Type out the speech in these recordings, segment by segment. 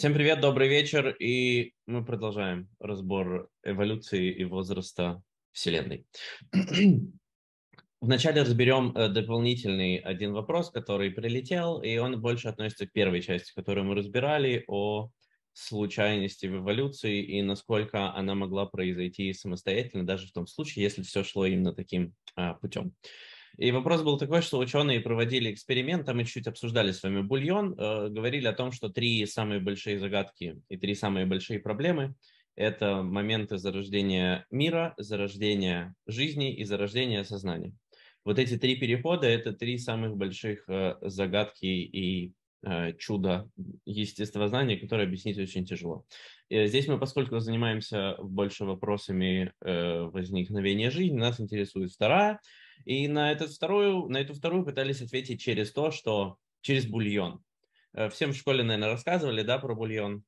Всем привет, добрый вечер, и мы продолжаем разбор эволюции и возраста Вселенной. Вначале разберем дополнительный один вопрос, который прилетел, и он больше относится к первой части, которую мы разбирали, о случайности в эволюции и насколько она могла произойти самостоятельно, даже в том случае, если все шло именно таким путем. И вопрос был такой, что ученые проводили эксперимент, там мы чуть-чуть обсуждали с вами бульон, говорили о том, что три самые большие загадки и три самые большие проблемы – это моменты зарождения мира, зарождения жизни и зарождения сознания. Вот эти три перехода – это три самых больших загадки и чудо естествознания, которое объяснить очень тяжело. Здесь мы, поскольку занимаемся больше вопросами возникновения жизни, нас интересует вторая. И на эту вторую пытались ответить через то, что через бульон. Всем в школе, наверное, рассказывали, да, про бульон,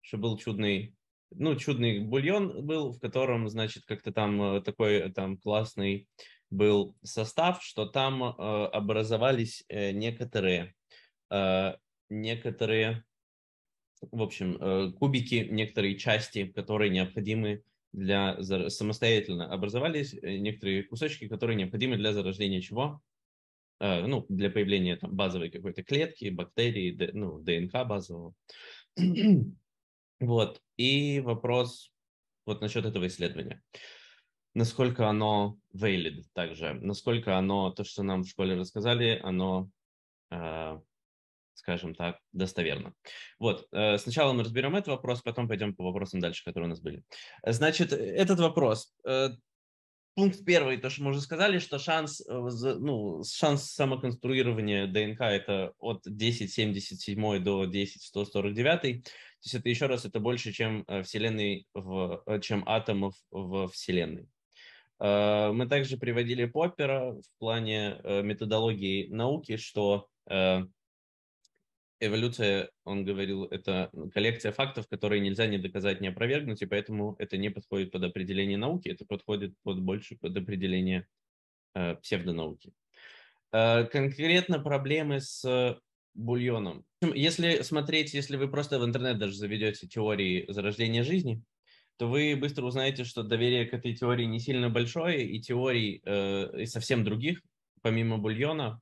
что был чудный бульон был, в котором, значит, как-то там такой там классный был состав, что там образовались некоторые, в общем, кубики, некоторые части, которые необходимы самостоятельно образовались некоторые кусочки, которые необходимы для зарождения чего? Ну, для появления там, базовой какой-то клетки, бактерии, ДНК базового. Вот. И вопрос вот насчет этого исследования. Насколько оно valid также? Насколько оно, то, что нам в школе рассказали, оно, скажем так, достоверно. Вот, сначала мы разберем этот вопрос, потом пойдем по вопросам дальше, которые у нас были. Значит, этот вопрос. Пункт первый, то, что мы уже сказали, что шанс самоконструирования ДНК это от 10^77 до 10^149. То есть это еще раз, это больше, чем Вселенной, чем атомов во Вселенной. Мы также приводили Поппера в плане методологии науки, что эволюция, он говорил, это коллекция фактов, которые нельзя ни доказать, ни опровергнуть, и поэтому это не подходит под определение науки, это подходит больше под определение псевдонауки. Конкретно проблемы с бульоном. Если смотреть, если вы просто в интернет даже заведете теории зарождения жизни, то вы быстро узнаете, что доверие к этой теории не сильно большое, и теорий и совсем других, помимо бульона,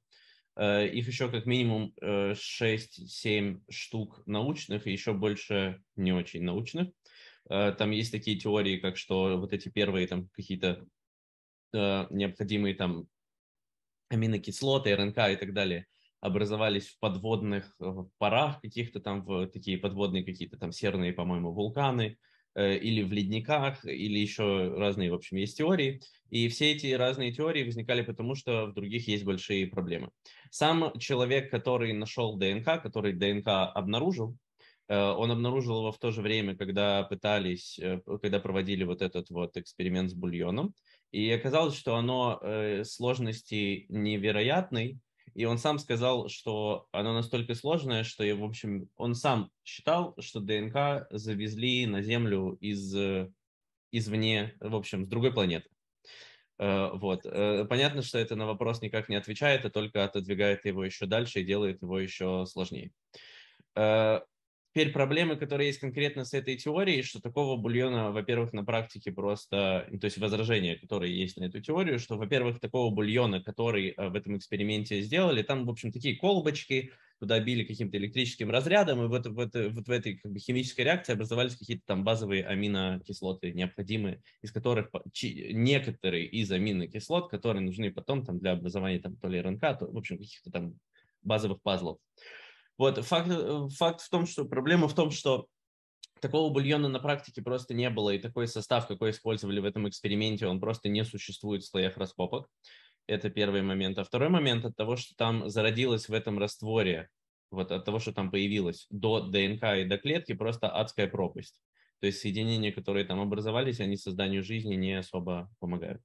их еще как минимум 6-7 штук научных и еще больше не очень научных. Там есть такие теории, как что вот эти первые там какие-то необходимые там аминокислоты, РНК и так далее образовались в подводных парах каких-то там, в такие подводные какие-то там серные, по-моему, вулканы, или в ледниках, или еще разные, в общем, есть теории. И все эти разные теории возникали потому, что в других есть большие проблемы. Сам человек, который нашел ДНК, который ДНК обнаружил, он обнаружил его в то же время, когда проводили вот этот вот эксперимент с бульоном. И оказалось, что оно сложности невероятной. И он сам сказал, что оно настолько сложное, что, в общем, он сам считал, что ДНК завезли на Землю извне, в общем, с другой планеты. Вот. Понятно, что это на вопрос никак не отвечает, а только отодвигает его еще дальше и делает его еще сложнее. Теперь проблемы, которые есть конкретно с этой теорией, что такого бульона, во-первых, на практике просто, то есть возражения, которые есть на эту теорию, что, во-первых, такого бульона, который в этом эксперименте сделали, там, в общем, такие колбочки, туда били каким-то электрическим разрядом, и вот в этой как бы, химической реакции образовались какие-то там базовые аминокислоты необходимые, из которых некоторые из аминокислот, которые нужны потом там, для образования там, то ли РНК, то, в общем, каких-то там базовых пазлов. Вот, факт в том, что проблема в том, что такого бульона на практике просто не было, и такой состав, какой использовали в этом эксперименте, он просто не существует в слоях раскопок. Это первый момент. А второй момент от того, что там зародилось в этом растворе, вот от того, что там появилось до ДНК и до клетки, просто адская пропасть. То есть соединения, которые там образовались, они созданию жизни не особо помогают.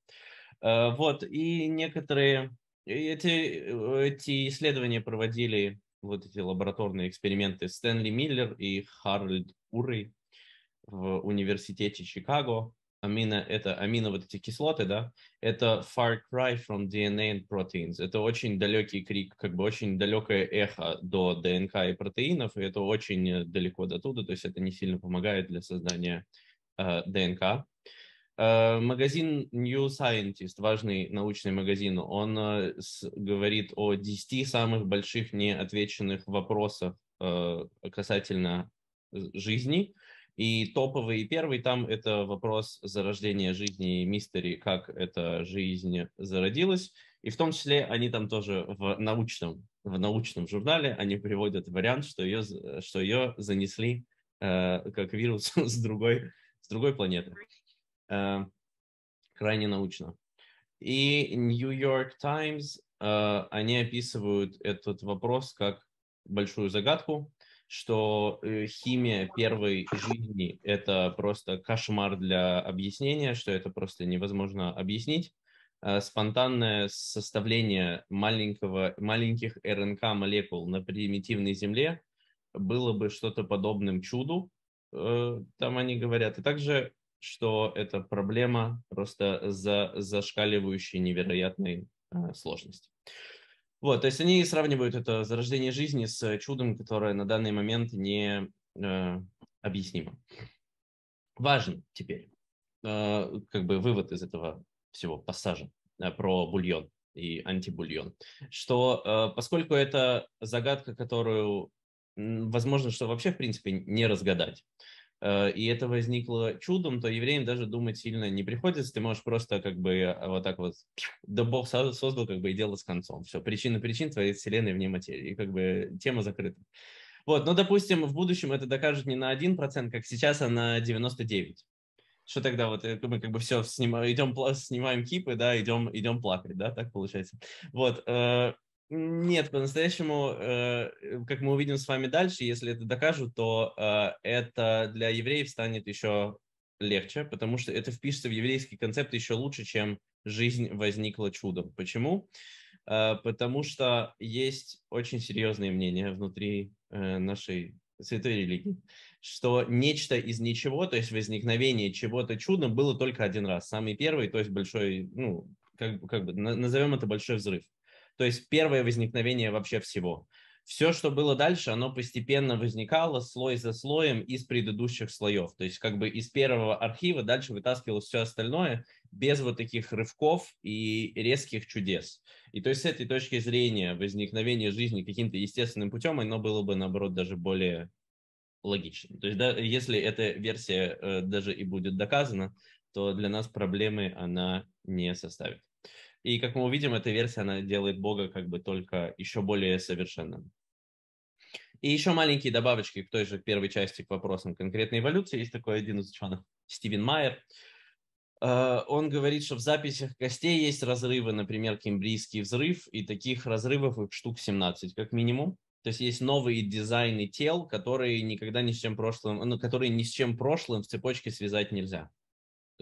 Вот, и некоторые эти исследования проводили вот эти лабораторные эксперименты Стэнли Миллер и Harold Urey в Университете Чикаго. амино, это амино вот эти кислоты, да, это far cry from DNA and proteins. Это очень далекий крик, как бы очень далекое эхо до ДНК и протеинов, и это очень далеко до туда, то есть это не сильно помогает для создания ДНК. Магазин New Scientist, важный научный магазин, он говорит о 10 самых больших неотвеченных вопросах касательно жизни. И топовый и первый там это вопрос зарождения жизни и мистерии, как эта жизнь зародилась. И в том числе они там тоже в научном журнале они приводят вариант, что ее занесли как вирус с другой планеты. Крайне научно. И New York Times, они описывают этот вопрос как большую загадку, что химия первой жизни – это просто кошмар для объяснения, что это просто невозможно объяснить. Спонтанное составление маленьких РНК-молекул на примитивной Земле было бы что-то подобным чуду, там они говорят. И также что это проблема просто зашкаливающей невероятной сложности. Вот, то есть они сравнивают это зарождение жизни с чудом, которое на данный момент не объяснимо. Важен теперь как бы вывод из этого всего пассажа про бульон и антибульон, что поскольку это загадка, которую возможно, что вообще в принципе не разгадать, и это возникло чудом, то евреям даже думать сильно не приходится. Ты можешь просто как бы вот так вот, да Бог создал как бы и дело с концом. Все, причина причин творит вселенная вне материи. И как бы тема закрыта. Вот, но, допустим, в будущем это докажут не на 1%, как сейчас, а на 99%. Что тогда вот мы как бы все снимаем кипы, да, идем плакать, да, так получается. Вот, нет, по-настоящему, как мы увидим с вами дальше, если это докажут, то это для евреев станет еще легче, потому что это впишется в еврейский концепт еще лучше, чем жизнь возникла чудом. Почему? Потому что есть очень серьезные мнения внутри нашей святой религии, что нечто из ничего, то есть возникновение чего-то чудом, было только один раз. Самый первый, то есть большой, ну, как бы назовем это большой взрыв. То есть первое возникновение вообще всего. Все, что было дальше, оно постепенно возникало слой за слоем из предыдущих слоев. То есть как бы из первого архива дальше вытаскивалось все остальное без вот таких рывков и резких чудес. И то есть с этой точки зрения возникновение жизни каким-то естественным путем, оно было бы, наоборот, даже более логичным. То есть да, если эта версия даже и будет доказана, то для нас проблемы она не составит. И, как мы увидим, эта версия, она делает Бога как бы только еще более совершенным. И еще маленькие добавочки к той же первой части, к вопросам конкретной эволюции. Есть такой один из ученых, Стивен Майер. Он говорит, что в записях костей есть разрывы, например, Кембрийский взрыв, и таких разрывов их штук 17 как минимум. То есть есть новые дизайны тел, которые никогда ни с чем прошлым, ну, которые ни с чем прошлым в цепочке связать нельзя,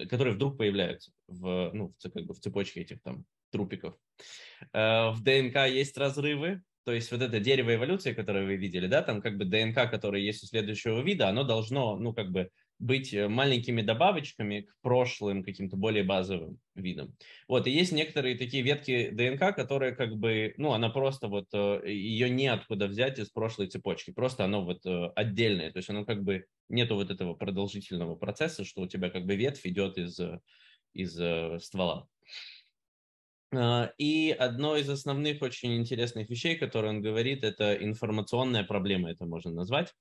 которые вдруг появляются в, ну, как бы в цепочке этих там трупиков. В ДНК есть разрывы, то есть вот это дерево эволюции, которое вы видели, да, там как бы ДНК, которое есть у следующего вида, оно должно, ну, как бы быть маленькими добавочками к прошлым каким-то более базовым видам. Вот, и есть некоторые такие ветки ДНК, которые как бы, ну, она просто вот, ее неоткуда взять из прошлой цепочки, просто оно вот отдельное, то есть оно как бы, нету вот этого продолжительного процесса, что у тебя как бы ветвь идет из ствола. И одно из основных очень интересных вещей, которые он говорит, это информационная проблема, это можно назвать,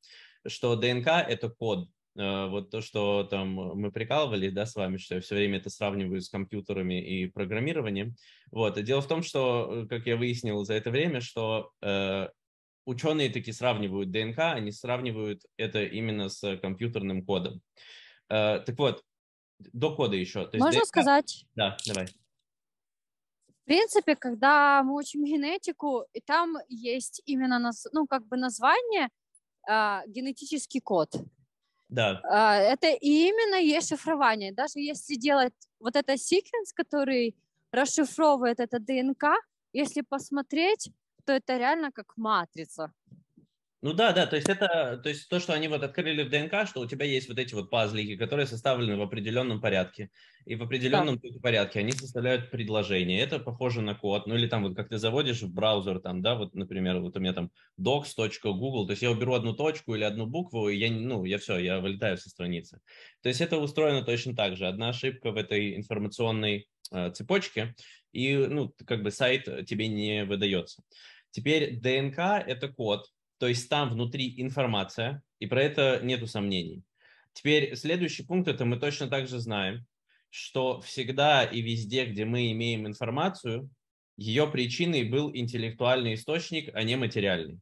что ДНК – это код. Вот то, что там мы прикалывали, да, с вами, что я все время это сравниваю с компьютерами и программированием. Вот. И дело в том, что, как я выяснил за это время, что ученые таки сравнивают ДНК, они сравнивают это именно с компьютерным кодом. Так вот, до кода еще. То есть можно ДНК... сказать? Да, давай. В принципе, когда мы учим генетику, и там есть именно, ну, как бы название генетический код. Да. Это именно есть шифрование. Даже если делать вот этот секвенс, который расшифровывает это ДНК, если посмотреть, то это реально как матрица. Ну да, то есть это, то есть то, что они вот открыли в ДНК, что у тебя есть вот эти вот пазлики, которые составлены в определенном порядке. И в определенном порядке они составляют предложение. Это похоже на код. Ну или там вот как ты заводишь в браузер, там, да, вот, например, вот у меня там docs.google, то есть я уберу одну точку или одну букву, и я, ну, я все, я вылетаю со страницы. То есть это устроено точно так же. Одна ошибка в этой информационной цепочке, и, ну, как бы сайт тебе не выдается. Теперь ДНК – это код. То есть там внутри информация, и про это нету сомнений. Теперь следующий пункт, это мы точно так же знаем, что всегда и везде, где мы имеем информацию, ее причиной был интеллектуальный источник, а не материальный.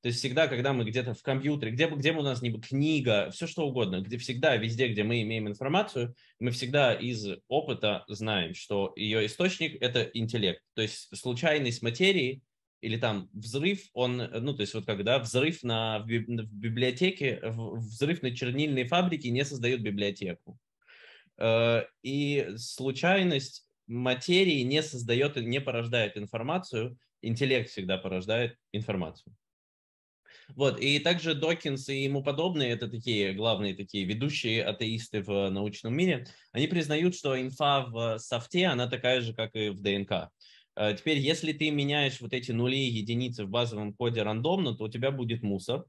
То есть всегда, когда мы где-то в компьютере, где у нас не книга, все что угодно, где всегда, везде, где мы имеем информацию, мы всегда из опыта знаем, что ее источник – это интеллект. То есть случайность материи, или там взрыв, он, ну, то есть вот когда взрыв в библиотеке, взрыв на чернильной фабрике не создает библиотеку. И случайность материи не создает, не порождает информацию, интеллект всегда порождает информацию. Вот, и также Докинс и ему подобные, это такие главные такие ведущие атеисты в научном мире, они признают, что инфа в софте, она такая же, как и в ДНК. Теперь, если ты меняешь вот эти нули и единицы в базовом коде рандомно, то у тебя будет мусор.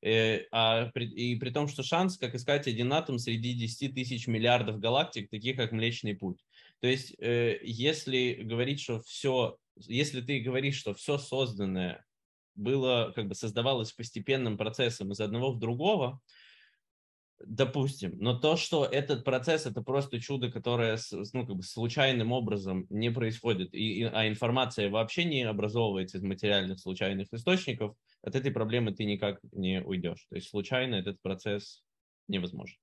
И при том, что шанс, как искать один атом среди 10 тысяч миллиардов галактик, таких как Млечный Путь. То есть, если ты говоришь, что все созданное было, как бы создавалось постепенным процессом из одного в другого, допустим, но то, что этот процесс – это просто чудо, которое, ну, как бы случайным образом не происходит, а информация вообще не образовывается из материальных случайных источников, от этой проблемы ты никак не уйдешь. То есть случайно этот процесс невозможен.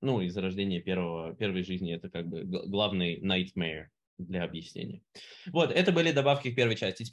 Ну, из рождения первой жизни – это как бы главный nightmare для объяснения. Вот, это были добавки к первой части.